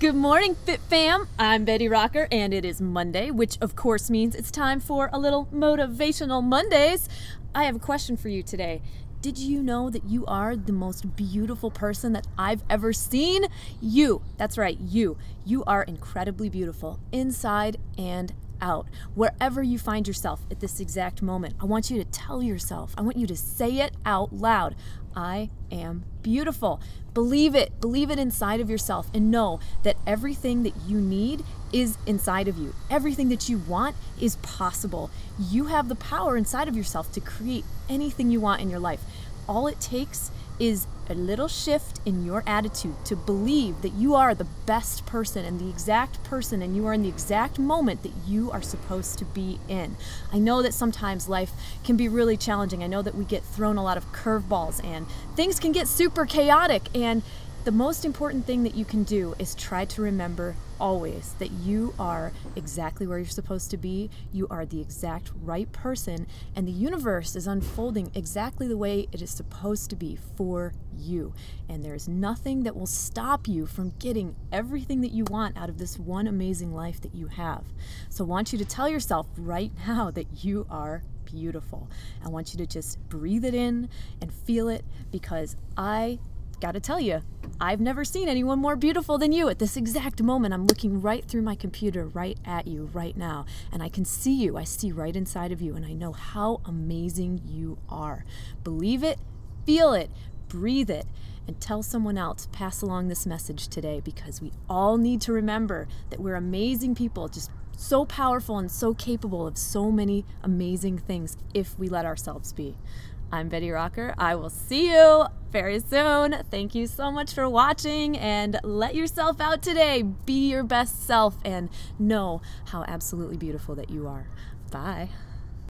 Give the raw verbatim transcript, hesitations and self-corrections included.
Good morning, Fit Fam. I'm Betty Rocker, and it is Monday, which of course means it's time for a little Motivational Mondays. I have a question for you today. Did you know that you are the most beautiful person that I've ever seen? You, that's right, you. You are incredibly beautiful, inside and out. Wherever you find yourself at this exact moment, I want you to tell yourself, I want you to say it out loud. I am beautiful. Believe it. Believe it inside of yourself, and know that everything that you need is inside of you. Everything that you want is possible. You have the power inside of yourself to create anything you want in your life. All it takes is a little shift in your attitude to believe that you are the best person and the exact person, and you are in the exact moment that you are supposed to be in. I know that sometimes life can be really challenging. I know that we get thrown a lot of curveballs and things can get super chaotic, and the most important thing that you can do is try to remember always that you are exactly where you're supposed to be. You are the exact right person, and the universe is unfolding exactly the way it is supposed to be for you. And there is nothing that will stop you from getting everything that you want out of this one amazing life that you have. So I want you to tell yourself right now that you are beautiful. I want you to just breathe it in and feel it, because I gotta tell you, I've never seen anyone more beautiful than you at this exact moment. I'm looking right through my computer right at you right now, and I can see you. I see right inside of you, and I know how amazing you are. Believe it, feel it, breathe it, and tell someone else, pass along this message today, because we all need to remember that we're amazing people, just so powerful and so capable of so many amazing things if we let ourselves be. I'm Betty Rocker. I will see you very soon. Thank you so much for watching, and let yourself out today. Be your best self and know how absolutely beautiful that you are. Bye.